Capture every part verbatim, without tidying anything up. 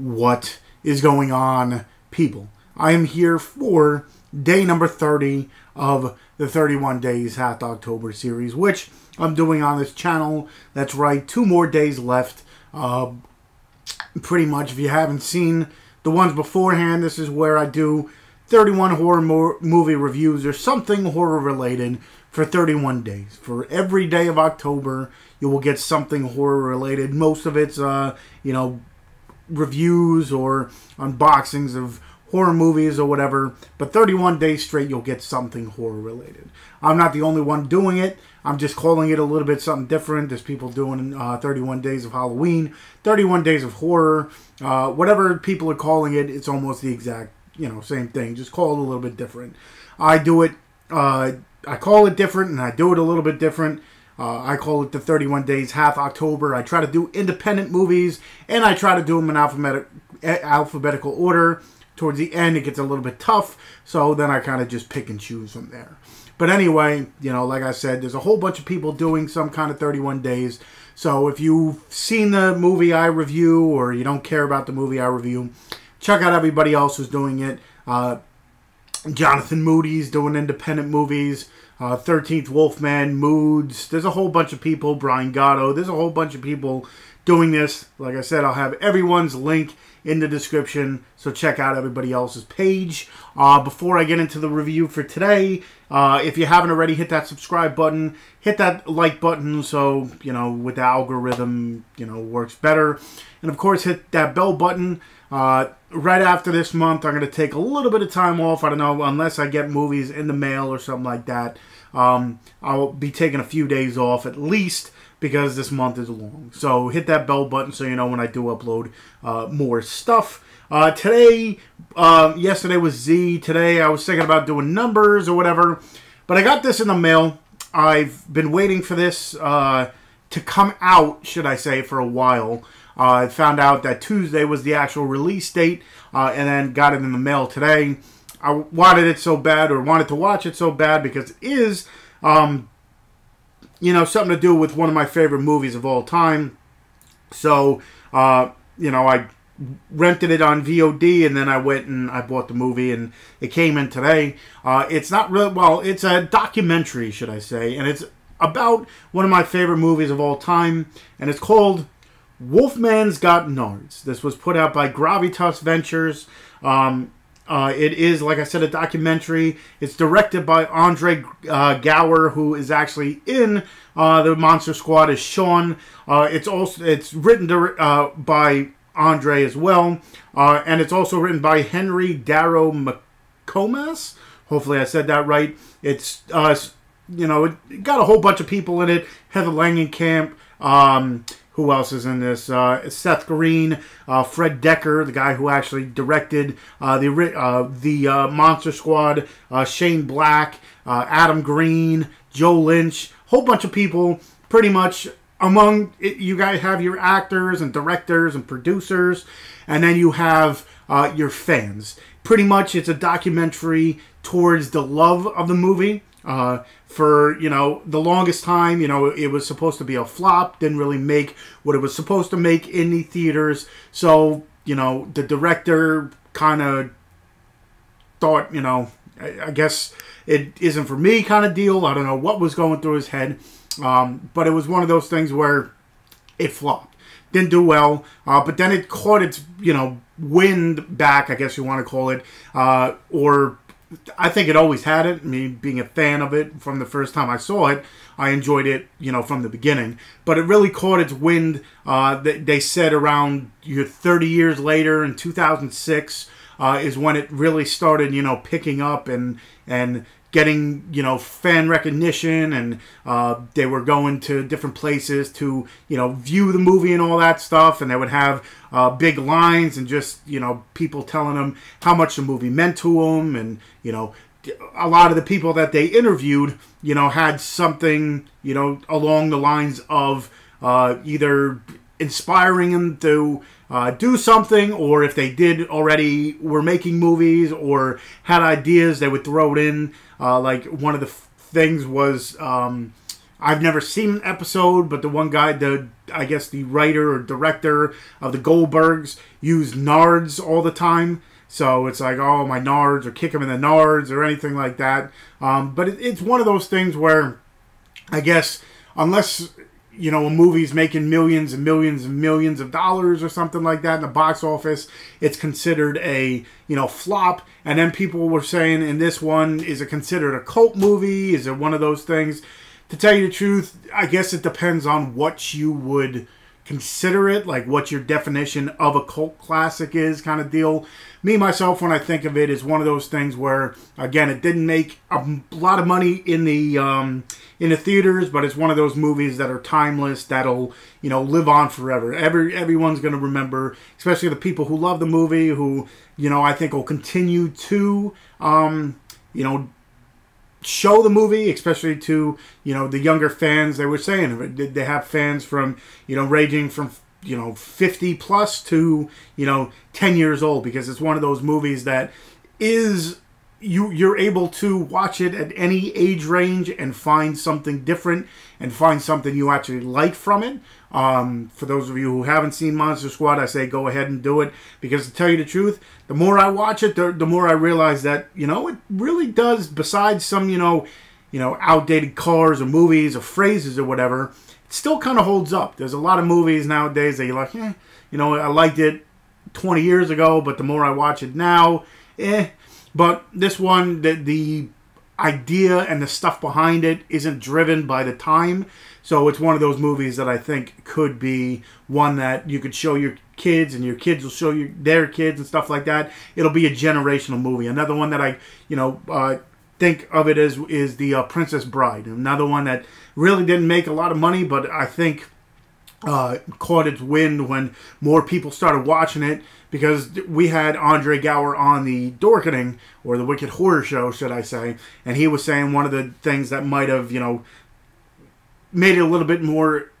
what is going on, people. I am here for day number thirty of the thirty-one Days Hath October series, which I'm doing on this channel. That's right, two more days left. Uh, pretty much, if you haven't seen the ones beforehand, this is where I do thirty-one horror mo movie reviews or something horror related for thirty-one days. For every day of October, you will get something horror related. Most of it's, uh, you know, reviews or unboxings of horror movies or whatever, but thirty-one days straight you'll get something horror related. I'm not the only one doing it. I'm just calling it a little bit something different. There's people doing uh, thirty-one days of Halloween, thirty-one days of horror, uh, whatever people are calling it. It's almost the exact, you know, same thing, just call it a little bit different. I do it, uh, I call it different and I do it a little bit different. Uh, I call it the thirty-one Days Hath October. I try to do independent movies and I try to do them in alphabet alphabetical order. Towards the end, it gets a little bit tough, so then I kind of just pick and choose from there. But anyway, you know, like I said, there's a whole bunch of people doing some kind of thirty-one days. So if you've seen the movie I review or you don't care about the movie I review, check out everybody else who's doing it. Uh, Jonathan Moody's doing independent movies. Uh, thirteenth Wolfman, Moods. There's a whole bunch of people. Brian Gatto. There's a whole bunch of people doing this. Like I said, I'll have everyone's link in the description, so check out everybody else's page. Uh, before I get into the review for today, uh, if you haven't already, hit that subscribe button, hit that like button, so, you know, with the algorithm, you know, works better. And of course, hit that bell button. Uh, right after this month, I'm going to take a little bit of time off. I don't know, unless I get movies in the mail or something like that. Um, I'll be taking a few days off at least, because this month is long. So hit that bell button so you know when I do upload uh, more stuff. Uh, today, uh, yesterday was Z. Today I was thinking about doing numbers or whatever. But I got this in the mail. I've been waiting for this uh, to come out, should I say, for a while. Uh, I found out that Tuesday was the actual release date. Uh, and then got it in the mail today. I wanted it so bad, or wanted to watch it so bad, because it is... Um, you know, something to do with one of my favorite movies of all time. So, uh, you know, I rented it on V O D, and then I went and I bought the movie, and it came in today. Uh, it's not really, well, it's a documentary, should I say, and it's about one of my favorite movies of all time, and it's called Wolfman's Got Nards. This was put out by Gravitas Ventures. Um, Uh, it is, like I said, a documentary. It's directed by Andre uh, Gower, who is actually in uh, The Monster Squad as Sean. Uh, it's also it's written to, uh, by Andre as well, uh, and it's also written by Henry Darrow McComas. Hopefully, I said that right. It's uh, you know, it got a whole bunch of people in it. Heather Langenkamp. Um, Who else is in this? Uh, Seth Green, uh, Fred Dekker, the guy who actually directed uh, the uh, the uh, Monster Squad, uh, Shane Black, uh, Adam Green, Joe Lynch, whole bunch of people. Pretty much among it, you guys have your actors and directors and producers, and then you have uh, your fans. Pretty much, it's a documentary towards the love of the movie. Uh, for, you know, the longest time, you know, it was supposed to be a flop, didn't really make what it was supposed to make in the theaters. So, you know, the director kind of thought, you know, I, I guess it isn't for me kind of deal. I don't know what was going through his head. Um, but it was one of those things where it flopped. Didn't do well. Uh, but then it caught its, you know, wind back, I guess you want to call it, uh, or... I think it always had it. I mean, being a fan of it from the first time I saw it, I enjoyed it, you know, from the beginning. But it really caught its wind, uh, they said, around you know, thirty years later in two thousand six uh, is when it really started, you know, picking up and, and getting, you know, fan recognition. And uh, they were going to different places to, you know, view the movie and all that stuff. And they would have uh, big lines and just, you know, people telling them how much the movie meant to them. And, you know, a lot of the people that they interviewed, you know, had something, you know, along the lines of uh, either inspiring them to uh, do something, or if they did already were making movies or had ideas, they would throw it in. Uh, like one of the f things was um, I've never seen an episode, but the one guy, the I guess the writer or director of the Goldbergs, used nards all the time. So it's like, oh, my nards, or kick him in the nards, or anything like that. Um, but it, it's one of those things where, I guess, unless, you know, a movie's making millions and millions and millions of dollars or something like that in the box office, it's considered a, you know, flop. And then people were saying, in this one, is it considered a cult movie? Is it one of those things? To tell you the truth, I guess it depends on what you would consider it, like what your definition of a cult classic is, kind of deal. Me, myself, when I think of it, is one of those things where, again, it didn't make a lot of money in the um, in the theaters, but it's one of those movies that are timeless, that'll, you know, live on forever. Every everyone's going to remember, especially the people who love the movie, who, you know, I think will continue to, um, you know, show the movie, especially to, you know, the younger fans. They were saying they have fans from, you know, ranging from, you know, fifty plus to, you know, ten years old, because it's one of those movies that is, you you're able to watch it at any age range and find something different and find something you actually like from it. Um, for those of you who haven't seen Monster Squad, I say go ahead and do it, because to tell you the truth, the more I watch it, the, the more I realize that, you know, it really does, besides some, you know, you know, outdated cars or movies or phrases or whatever, it still kind of holds up. There's a lot of movies nowadays that you're like, eh, you know, I liked it twenty years ago, but the more I watch it now, eh. But this one, the, the idea and the stuff behind it isn't driven by the time. So it's one of those movies that I think could be one that you could show your kids, and your kids will show you their kids and stuff like that. It'll be a generational movie. Another one that I, you know, uh, think of it as is the uh, Princess Bride. Another one that really didn't make a lot of money, but I think uh, caught its wind when more people started watching it. Because we had Andre Gower on the Dorkening, or the Wicked Horror Show, should I say. And he was saying one of the things that might have, you know, made it a little bit more,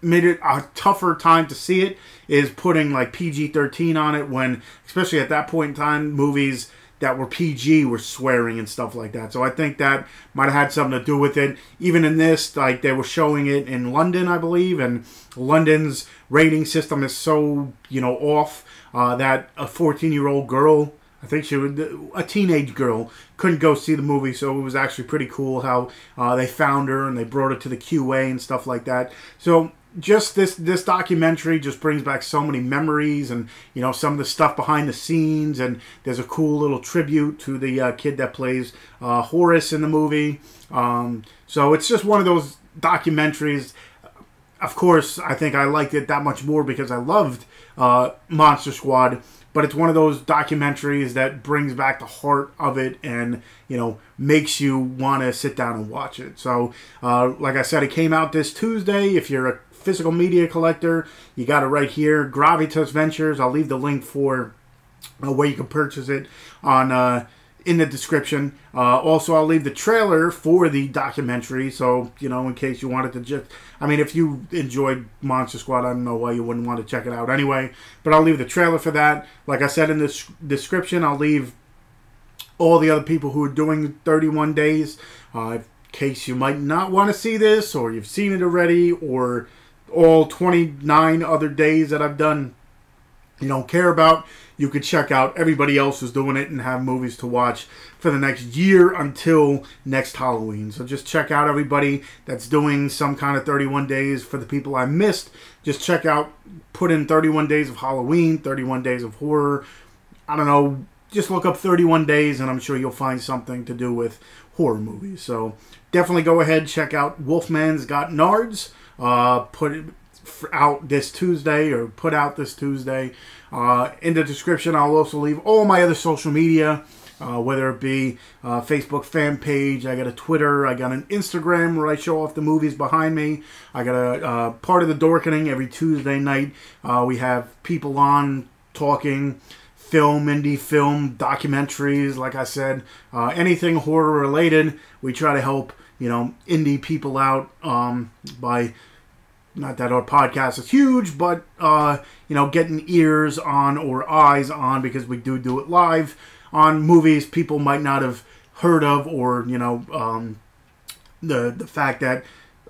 made it a tougher time to see it, is putting like P G thirteen on it, when, especially at that point in time, movies that were P G were swearing and stuff like that. So I think that might have had something to do with it. Even in this, like, they were showing it in London, I believe, and London's rating system is so, you know, off. Uh, that a fourteen-year-old girl, I think she was a teenage girl, couldn't go see the movie. So it was actually pretty cool how uh, they found her and they brought her to the Q A and stuff like that. So just this this documentary just brings back so many memories, and, you know, some of the stuff behind the scenes. And there's a cool little tribute to the uh, kid that plays uh, Horace in the movie. Um, so it's just one of those documentaries. Of course, I think I liked it that much more because I loved uh, Monster Squad, but it's one of those documentaries that brings back the heart of it and, you know, makes you want to sit down and watch it. So, uh, like I said, it came out this Tuesday. If you're a physical media collector, you got it right here. Gravitas Ventures. I'll leave the link for uh, where you can purchase it on uh, in the description. Uh, also, I'll leave the trailer for the documentary, so, you know, in case you wanted to just, I mean, if you enjoyed Monster Squad, I don't know why you wouldn't want to check it out anyway, but I'll leave the trailer for that. Like I said, in the description, I'll leave all the other people who are doing thirty-one days, uh, in case you might not want to see this, or you've seen it already, or all twenty-nine other days that I've done you don't care about. You could check out everybody else who's doing it and have movies to watch for the next year until next Halloween. So just check out everybody that's doing some kind of thirty-one days. For the people I missed, just check out, put in thirty-one days of Halloween, thirty-one days of horror. I don't know, just look up thirty-one days and I'm sure you'll find something to do with horror movies. So definitely go ahead, check out Wolfman's Got Nards. Uh, put it out this Tuesday, or put out this Tuesday. Uh, in the description, I'll also leave all my other social media, uh, whether it be uh, Facebook fan page. I got a Twitter, I got an Instagram where I show off the movies behind me. I got a uh, part of the Dorkening every Tuesday night. Uh, we have people on talking film, indie film, documentaries, like I said, uh, anything horror related. We try to help, you know, indie people out um, by, not that our podcast is huge, but, uh, you know, getting ears on or eyes on, because we do do it live on movies people might not have heard of, or, you know, um, the, the fact that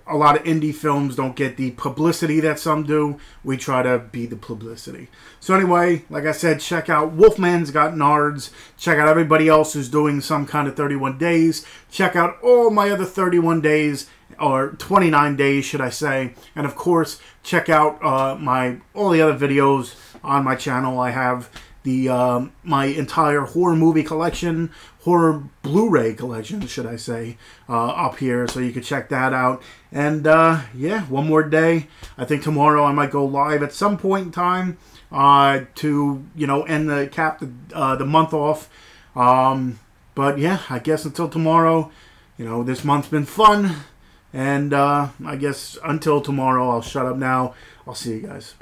a lot of indie films don't get the publicity that some do. We try to be the publicity. So anyway, like I said, check out Wolfman's Got Nards. Check out everybody else who's doing some kind of thirty-one days. Check out all my other thirty-one days, or twenty-nine days, should I say. And of course, check out uh, my all the other videos on my channel. I have the um, my entire horror movie collection, horror Blu-ray collection, should I say, uh, up here, so you can check that out. And uh, yeah, one more day. I think tomorrow I might go live at some point in time uh, to you know end the cap the uh, the month off. Um, but yeah, I guess until tomorrow, you know, this month's been fun, and uh, I guess until tomorrow I'll shut up now. I'll see you guys.